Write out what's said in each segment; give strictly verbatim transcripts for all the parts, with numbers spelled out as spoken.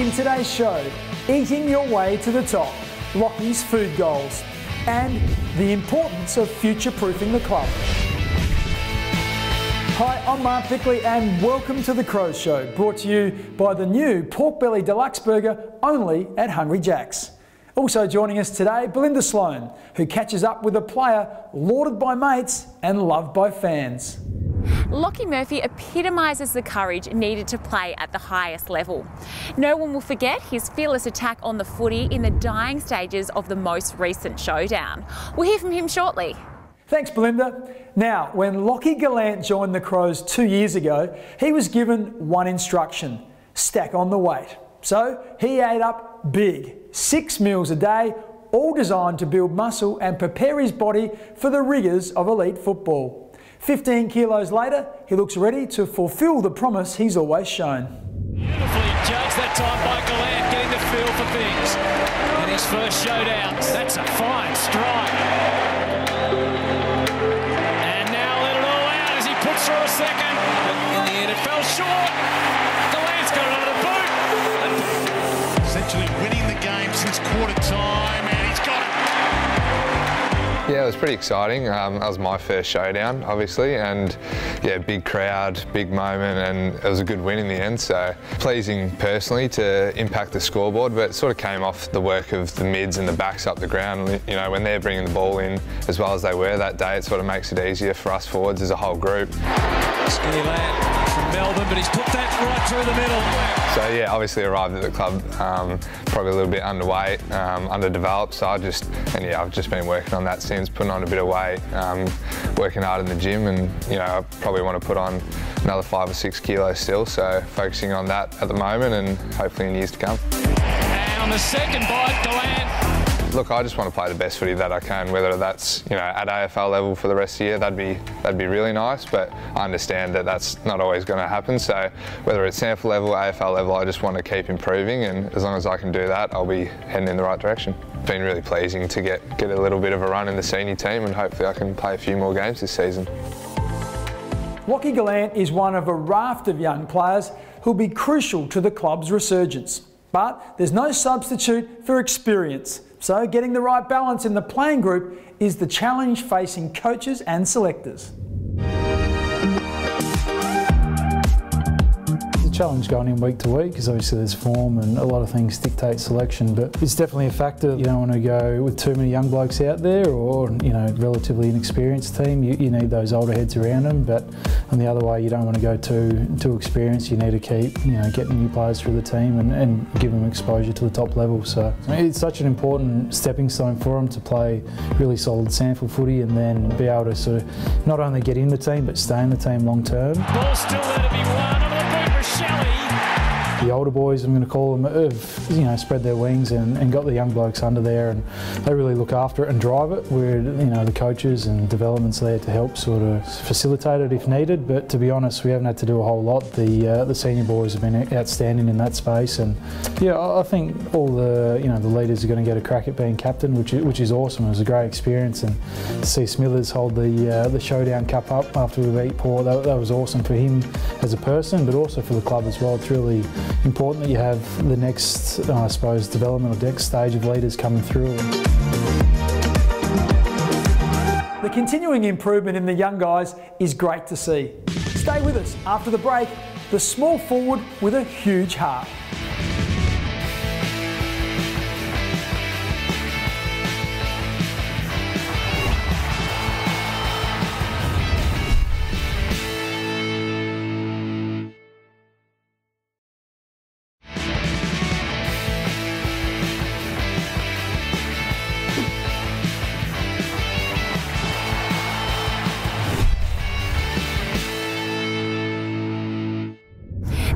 In today's show, eating your way to the top, Lockie's food goals, and the importance of future-proofing the club. Hi, I'm Mark Bickley and welcome to The Crows Show, brought to you by the new Pork Belly Deluxe Burger, only at Hungry Jack's. Also joining us today, Belinda Sloane, who catches up with a player lauded by mates and loved by fans. Lockie Murphy epitomises the courage needed to play at the highest level. No one will forget his fearless attack on the footy in the dying stages of the most recent showdown. We'll hear from him shortly. Thanks, Belinda. Now, when Lockie Gollant joined the Crows two years ago, he was given one instruction: stack on the weight. So he ate up big, six meals a day, all designed to build muscle and prepare his body for the rigours of elite football. fifteen kilos later, he looks ready to fulfil the promise he's always shown. Beautifully judged that time by Gollant, getting the feel for things. In his first showdown, that's a fine strike. And now let it all out as he puts through a second. But in the end, it fell short. Gallant's got it under the boot. Essentially winning the game since quarter time, and he's got it. Yeah, it was pretty exciting. Um, that was my first showdown, obviously, and yeah, big crowd, big moment, and it was a good win in the end, so pleasing personally to impact the scoreboard, but it sort of came off the work of the mids and the backs up the ground. You know, when they're bringing the ball in as well as they were that day, it sort of makes it easier for us forwards as a whole group. Skinny lad from Melbourne, but he's put that right through the middle. So yeah, obviously arrived at the club um, probably a little bit underweight, um, underdeveloped, so I just, and yeah, I've just been working on that since. Putting on a bit of weight, um, working hard in the gym, and you know, I probably want to put on another five or six kilos still, so focusing on that at the moment and hopefully in years to come. And on the second bite, Gollant. Look, I just want to play the best footy that I can, whether that's, you know, at A F L level for the rest of the year, that'd be, that'd be really nice, but I understand that that's not always going to happen, so whether it's SANFL level, A F L level, I just want to keep improving, and as long as I can do that, I'll be heading in the right direction. Been really pleasing to get, get a little bit of a run in the senior team, and hopefully I can play a few more games this season. Lockie Gollant is one of a raft of young players who'll be crucial to the club's resurgence. But there's no substitute for experience, so getting the right balance in the playing group is the challenge facing coaches and selectors. Challenge going in week to week, because obviously there's form and a lot of things dictate selection, but it's definitely a factor. You don't want to go with too many young blokes out there, or, you know, relatively inexperienced team. You, you need those older heads around them, but on the other way, you don't want to go too too experienced. You need to keep, you know, getting new players through the team and, and give them exposure to the top level. So it's such an important stepping stone for them to play really solid SANFL footy and then be able to sort of not only get in the team but stay in the team long term. Ball still there to be won. The older boys, I'm going to call them, have, you know, spread their wings and, and got the young blokes under there, and they really look after it and drive it. We're, you know, the coaches and development's there to help sort of facilitate it if needed, but to be honest, we haven't had to do a whole lot. The uh, the senior boys have been outstanding in that space, and yeah, I think all the, you know, the leaders are going to get a crack at being captain, which is, which is awesome. It was a great experience, and to see Smithers hold the uh, the Showdown Cup up after we beat Port, that, that was awesome for him as a person, but also for the club as well. It's really important that you have the next, I suppose, developmental next stage of leaders coming through. The continuing improvement in the young guys is great to see. Stay with us after the break, the small forward with a huge heart.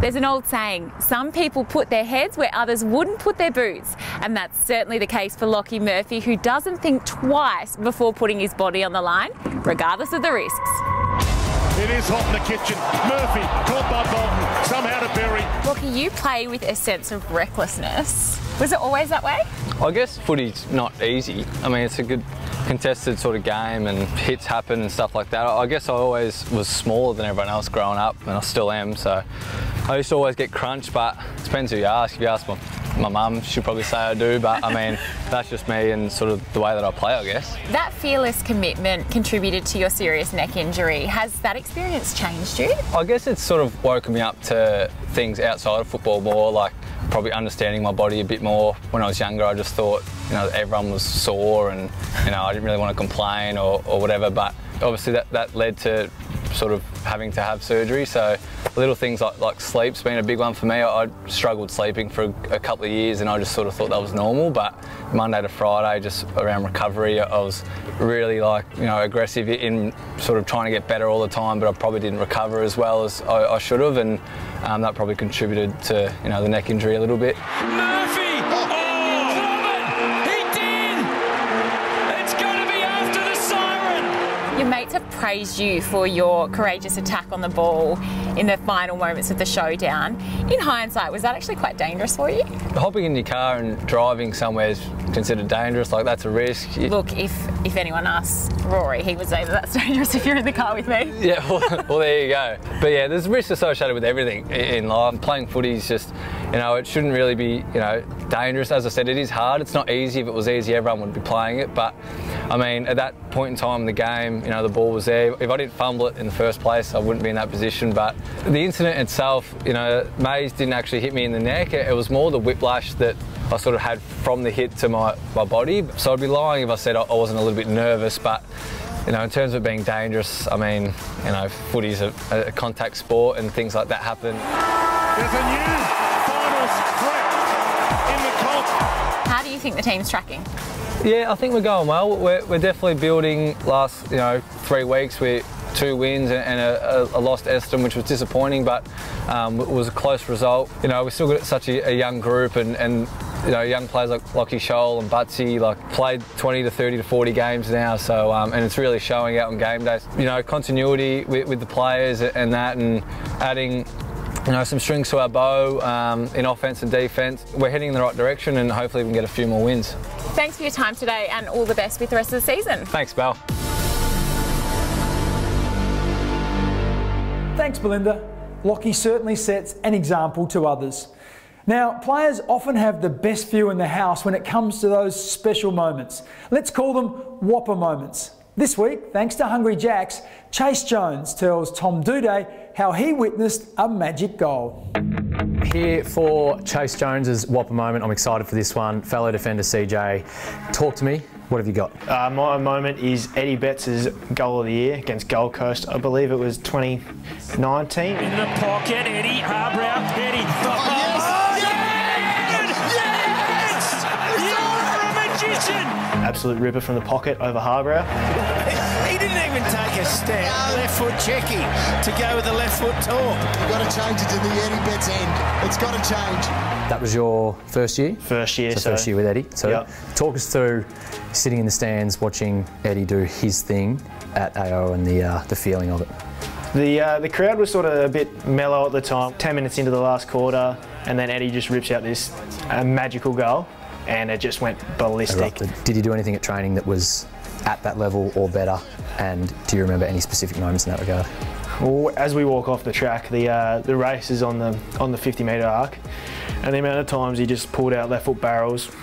There's an old saying, some people put their heads where others wouldn't put their boots, and that's certainly the case for Lockie Murphy, who doesn't think twice before putting his body on the line, regardless of the risks. It is hot in the kitchen. Murphy, caught by Bolton, somehow to bury. Lockie, you play with a sense of recklessness. Was it always that way? I guess footy's not easy. I mean, it's a good contested sort of game and hits happen and stuff like that. I guess I always was smaller than everyone else growing up, and I still am, so I used to always get crunched, but it depends who you ask. If you ask my my mum, she'll probably say I do, but I mean, that's just me and sort of the way that I play, I guess. That fearless commitment contributed to your serious neck injury. Has that experience changed you? I guess it's sort of woken me up to things outside of football more, like probably understanding my body a bit more. When I was younger, I just thought, you know, everyone was sore and, you know, I didn't really want to complain or, or whatever, but obviously that, that led to sort of having to have surgery. So little things like, like sleep's been a big one for me. I, I struggled sleeping for a, a couple of years and I just sort of thought that was normal, but Monday to Friday, just around recovery, I was really like, you know, aggressive in sort of trying to get better all the time, but I probably didn't recover as well as I, I should have, and um, that probably contributed to, you know, the neck injury a little bit. Murphy! Your mates have praised you for your courageous attack on the ball in the final moments of the showdown. In hindsight, was that actually quite dangerous for you? Hopping in your car and driving somewhere is considered dangerous, like that's a risk. Look, if if anyone asks Rory, he would say that that's dangerous if you're in the car with me. Yeah, well, well there you go. But yeah, there's risk associated with everything in life. Playing footy is just, you know, it shouldn't really be, you know, dangerous. As I said, it is hard. It's not easy. If it was easy, everyone would be playing it. But, I mean, at that point in time in the game, you know, the ball was there. If I didn't fumble it in the first place, I wouldn't be in that position. But the incident itself, you know, Mays didn't actually hit me in the neck. It was more the whiplash that I sort of had from the hit to my, my body. So I'd be lying if I said I wasn't a little bit nervous, but you know, in terms of being dangerous, I mean, you know, footy's a, a contact sport and things like that happen. There's a new How do you think the team's tracking? Yeah, I think we're going well. We're, we're definitely building. Last, you know, three weeks with two wins and, and a, a, a lost Eston, which was disappointing, but um, it was a close result. You know, we still got such a, a young group, and, and you know, young players like Lockie Scholl and Butsy, like played twenty to thirty to forty games now. So um, and it's really showing out on game days. You know, continuity with, with the players and that, and adding, you know, some strings to our bow um, in offence and defence. We're heading in the right direction and hopefully we can get a few more wins. Thanks for your time today and all the best with the rest of the season. Thanks, Belle. Thanks, Belinda. Lockie certainly sets an example to others. Now, players often have the best view in the house when it comes to those special moments. Let's call them whopper moments. This week, thanks to Hungry Jack's, Chase Jones tells Tom Doedee how he witnessed a magic goal. Here for Chase Jones's whopper moment. I'm excited for this one. Fellow defender C J, talk to me. What have you got? Uh, my moment is Eddie Betts' goal of the year against Gold Coast. I believe it was twenty nineteen. In the pocket, Eddie, Harbrow, Eddie. Oh, yes! Oh, yes! Yes! Yes! Yes! You're a magician! Absolute ripper from the pocket over Harbrow. He didn't even take a step. No. Left foot checking to go with the left foot talk. You've got to change it to the Eddie Betts end. It's got to change. That was your first year? First year, so. so. First year with Eddie. So yep. Talk us through sitting in the stands watching Eddie do his thing at A O and the, uh, the feeling of it. The, uh, the crowd was sort of a bit mellow at the time. Ten minutes into the last quarter and then Eddie just rips out this uh, magical goal. And it just went ballistic. Erupted. Did you do anything at training that was at that level or better? And do you remember any specific moments in that regard? Well, as we walk off the track, the uh, the race is on the on the fifty metre arc, and the amount of times he just pulled out left foot barrels,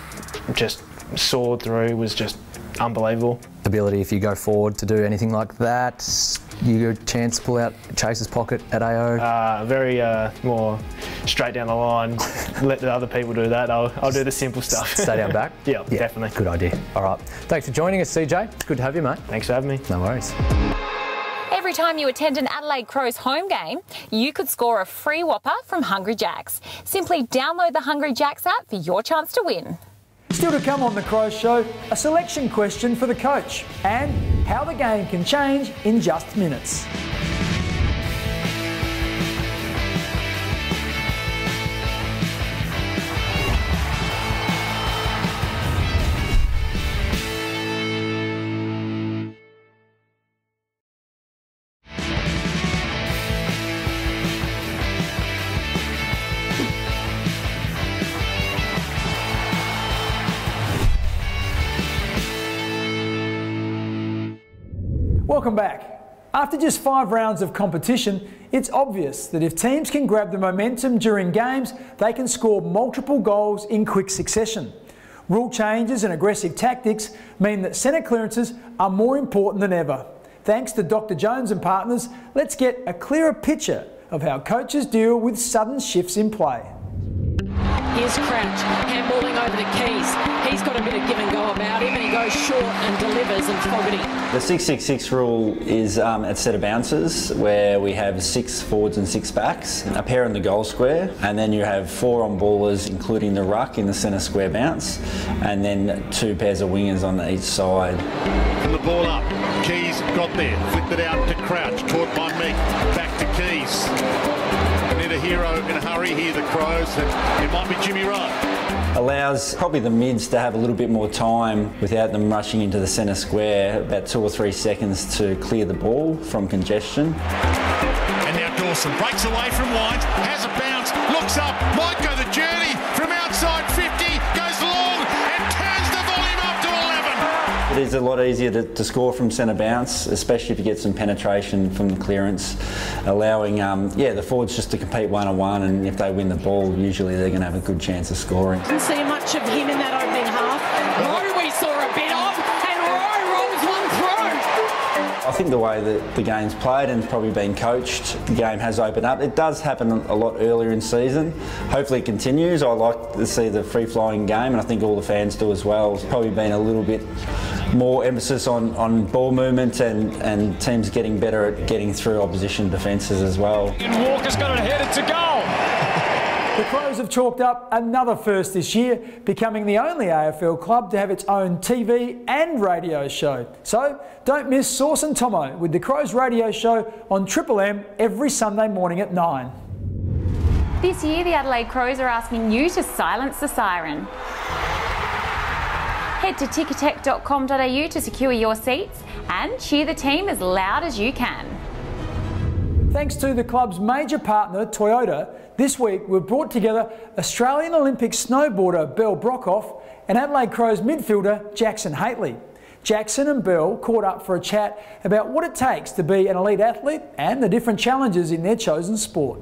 just soared through, was just unbelievable. Ability, if you go forward to do anything like that, you get a chance to pull out Chase's pocket at A O? Uh, very uh, more straight down the line, let the other people do that, I'll, I'll do the simple stuff. Stay down back? Yeah, yeah, definitely. Good idea. All right, thanks for joining us, C J. Good to have you, mate. Thanks for having me. No worries. Every time you attend an Adelaide Crows home game, you could score a free whopper from Hungry Jack's. Simply download the Hungry Jack's app for your chance to win. Still to come on The Crows Show, a selection question for the coach and how the game can change in just minutes. Welcome back. After just five rounds of competition, it's obvious that if teams can grab the momentum during games, they can score multiple goals in quick succession. Rule changes and aggressive tactics mean that centre clearances are more important than ever. Thanks to Doctor Jones and partners, let's get a clearer picture of how coaches deal with sudden shifts in play. Here's Crouch, handballing over to Keys. He's got a bit of give and go about him, and he goes short and delivers and Fogarty. The six six six rule is um, a set of bounces where we have six forwards and six backs, a pair in the goal square, and then you have four on-ballers, including the ruck in the centre square bounce, and then two pairs of wingers on each side. From the ball up, Keys got there, flipped it out to Crouch, caught by Meek, back to Keys. A hero in a hurry here, the Crows, and it might be Jimmy Ryan. Allows probably the mids to have a little bit more time without them rushing into the centre square, about two or three seconds to clear the ball from congestion. And now Dawson breaks away from White, has a bounce, looks up, might go the journey from outside fifty, goes long and turns the volume up to eleven. It is a lot easier to, to score from centre bounce, especially if you get some penetration from the clearance, allowing um, yeah, the forwards just to compete one-on-one, and if they win the ball, usually they're going to have a good chance of scoring. Didn't see much of him in that opening half. Roe we saw a bit of, and Roe rolls one through. I think the way that the game's played and probably been coached, the game has opened up. It does happen a lot earlier in season. Hopefully it continues. I like to see the free-flowing game, and I think all the fans do as well. It's probably been a little bit more emphasis on, on ball movement and, and teams getting better at getting through opposition defences as well. And Walker's got it headed to goal. The Crows have chalked up another first this year, becoming the only A F L club to have its own T V and radio show. So don't miss Sauce and Tomo with the Crows radio show on Triple M every Sunday morning at nine. This year the Adelaide Crows are asking you to silence the siren. Head to ticatec dot com dot a u to secure your seats and cheer the team as loud as you can. Thanks to the club's major partner, Toyota, this week we've brought together Australian Olympic snowboarder Belle Brockhoff and Adelaide Crows midfielder Jackson Hately. Jackson and Belle caught up for a chat about what it takes to be an elite athlete and the different challenges in their chosen sport.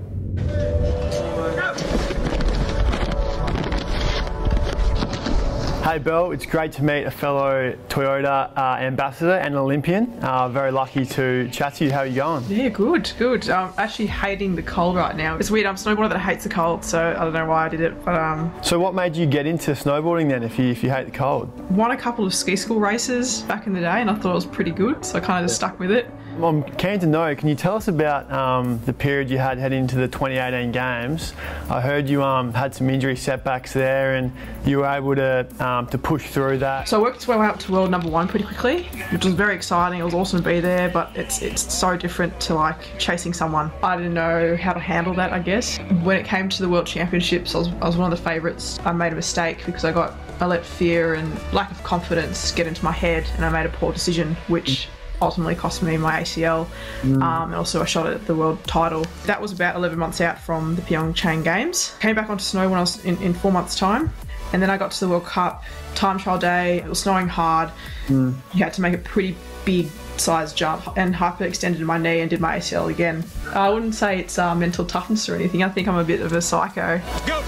Hey Belle, it's great to meet a fellow Toyota uh, ambassador and Olympian. Uh, very lucky to chat to you. How are you going? Yeah, good, good. I'm actually hating the cold right now. It's weird, I'm a snowboarder that hates the cold, so I don't know why I did it. But um. So what made you get into snowboarding then if you, if you hate the cold? Won a couple of ski school races back in the day and I thought it was pretty good, so I kind of just stuck with it. I'm keen to know, can you tell us about um, the period you had heading into the twenty eighteen games? I heard you um, had some injury setbacks there and you were able to um, to push through that. So I worked my way up to world number one pretty quickly, which was very exciting. It was awesome to be there, but it's it's so different to like chasing someone. I didn't know how to handle that, I guess. When it came to the world championships, I was, I was one of the favourites. I made a mistake because I got I let fear and lack of confidence get into my head and I made a poor decision, which ultimately cost me my A C L mm. um, and also a shot at the world title. That was about eleven months out from the PyeongChang Games. Came back onto snow when I was in, in four months' time, and then I got to the World Cup, time trial day, it was snowing hard. Mm. You had to make a pretty big size jump and hyperextended my knee and did my A C L again. I wouldn't say it's uh, mental toughness or anything, I think I'm a bit of a psycho. Go.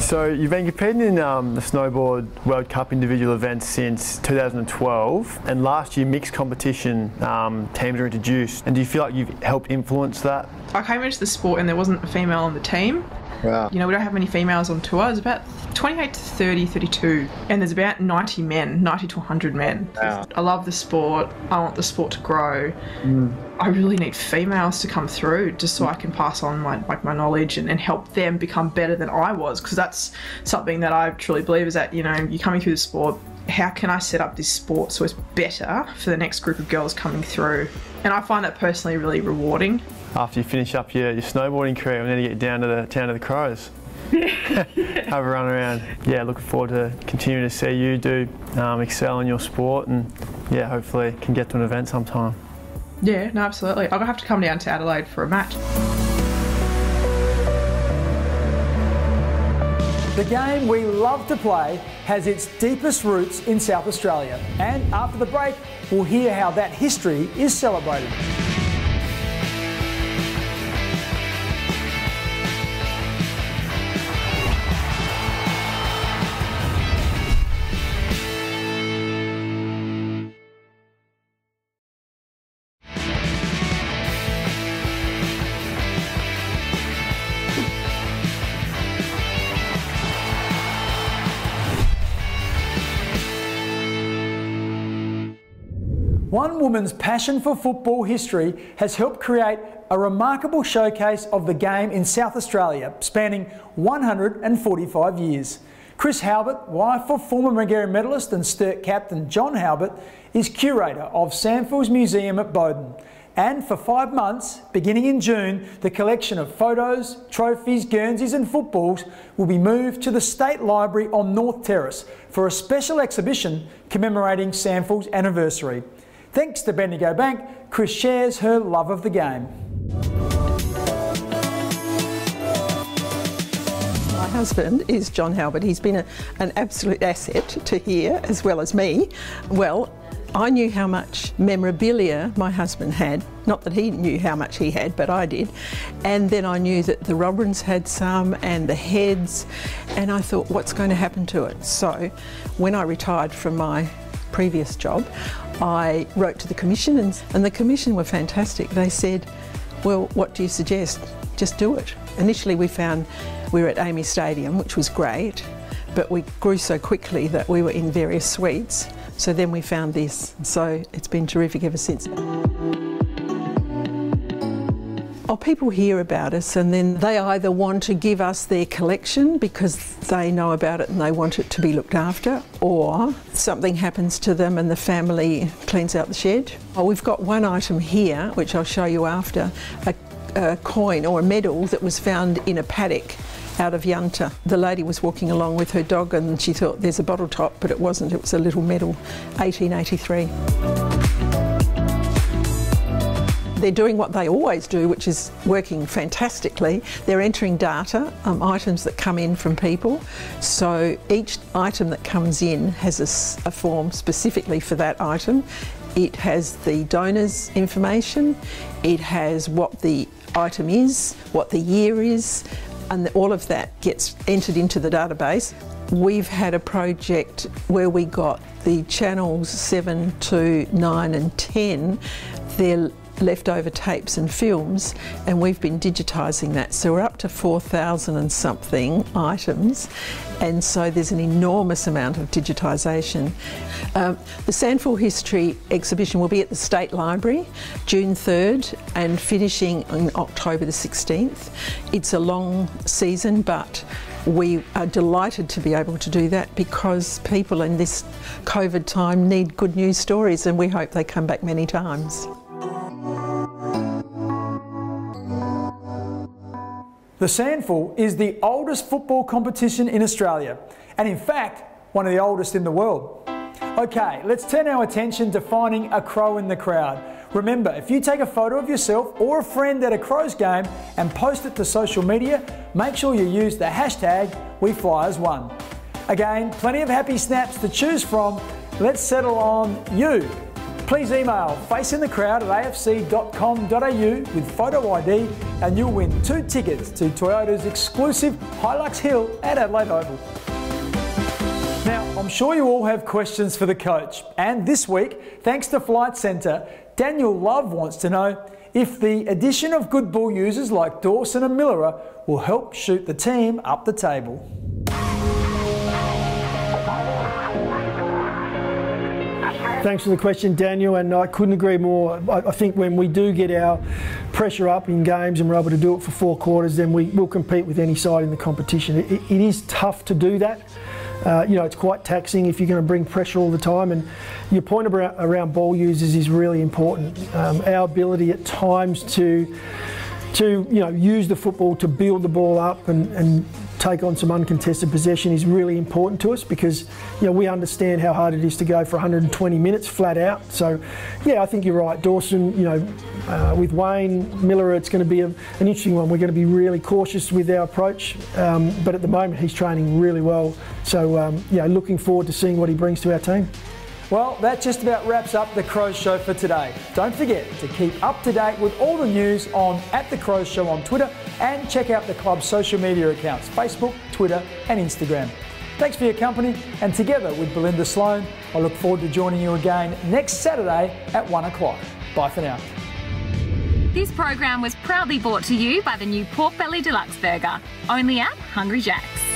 So you've been competing in um, the Snowboard World Cup individual events since two thousand twelve, and last year mixed competition um, teams were introduced. And do you feel like you've helped influence that? I came into the sport and there wasn't a female on the team. Wow. You know, we don't have many females on tour. There's about twenty-eight to thirty, thirty-two, and there's about ninety men, ninety to one hundred men. Wow. I love the sport. I want the sport to grow. Mm. I really need females to come through just so I can pass on my, like, my knowledge and, and help them become better than I was, because that's something that I truly believe is that, you know, you're coming through the sport, how can I set up this sport so it's better for the next group of girls coming through? And I find that personally really rewarding. After you finish up your, your snowboarding career, we need to get down to the town of the Crows. Have a run around. Yeah, looking forward to continuing to see you do um, excel in your sport, and yeah, hopefully can get to an event sometime. Yeah, no, absolutely. I'm going to have to come down to Adelaide for a match. The game we love to play has its deepest roots in South Australia, and after the break we'll hear how that history is celebrated. One woman's passion for football history has helped create a remarkable showcase of the game in South Australia, spanning one hundred forty-five years. Chris Halbert, wife of former Magarey medallist and Sturt captain John Halbert, is curator of SANFL's Museum at Bowden. And for five months, beginning in June, the collection of photos, trophies, guernseys and footballs will be moved to the State Library on North Terrace for a special exhibition commemorating SANFL's anniversary. Thanks to Bendigo Bank, Chris shares her love of the game. My husband is John Halbert. He's been a, an absolute asset to here as well as me. Well, I knew how much memorabilia my husband had. Not that he knew how much he had, but I did. And then I knew that the Roberins had some and the Heads. And I thought, what's going to happen to it? So when I retired from my previous job, I wrote to the Commission, and, and the Commission were fantastic. They said, well, what do you suggest? Just do it. Initially we found we were at Amy Stadium, which was great, but we grew so quickly that we were in various suites. So then we found this. So it's been terrific ever since. Oh, people hear about us and then they either want to give us their collection because they know about it and they want it to be looked after, or something happens to them and the family cleans out the shed. Oh, we've got one item here, which I'll show you after, a, a coin or a medal that was found in a paddock out of Yunta. The lady was walking along with her dog and she thought there's a bottle top, but it wasn't, it was a little medal, eighteen eighty-three. They're doing what they always do, which is working fantastically. They're entering data, um, items that come in from people. So each item that comes in has a, a form specifically for that item. It has the donor's information, it has what the item is, what the year is, and all of that gets entered into the database. We've had a project where we got the channels seven, two, nine and ten, they're leftover tapes and films, and we've been digitising that. So we're up to four thousand and something items, and so there's an enormous amount of digitisation. Um, the SANFL History exhibition will be at the State Library June third and finishing on October the sixteenth. It's a long season, but we are delighted to be able to do that because people in this COVID time need good news stories, and we hope they come back many times. The SANFL is the oldest football competition in Australia, and in fact, one of the oldest in the world. Okay, let's turn our attention to finding a Crow in the crowd. Remember, if you take a photo of yourself or a friend at a Crows game and post it to social media, make sure you use the hashtag We Fly As One. Again, plenty of happy snaps to choose from. Let's settle on you. Please email face in the crowd at a f c dot com dot a u with photo I D and you'll win two tickets to Toyota's exclusive Hilux Hill at Adelaide Oval. Now, I'm sure you all have questions for the coach, and this week, thanks to Flight Centre, Daniel Love wants to know if the addition of good ball users like Dawson and Millerer will help shoot the team up the table. Thanks for the question, Daniel, and I couldn't agree more. I, I think when we do get our pressure up in games and we're able to do it for four quarters, then we will compete with any side in the competition. It, it is tough to do that. Uh, you know, it's quite taxing if you're going to bring pressure all the time, and your point about, around ball users is really important. Um, our ability at times to, to you know, use the football to build the ball up and, and take on some uncontested possession is really important to us, because you know we understand how hard it is to go for one hundred twenty minutes flat out. So yeah, I think you're right, Dawson, you know, uh, with Wayne Miller, it's going to be a, an interesting one. We're going to be really cautious with our approach, um, but at the moment he's training really well, so um, you know, looking forward to seeing what he brings to our team. Well, that just about wraps up The Crows Show for today. Don't forget to keep up to date with all the news on at The Crows Show on Twitter, and check out the club's social media accounts, Facebook, Twitter and Instagram. Thanks for your company, and together with Belinda Sloane, I look forward to joining you again next Saturday at one o'clock. Bye for now. This program was proudly brought to you by the new Pork Belly Deluxe Burger, only at Hungry Jack's.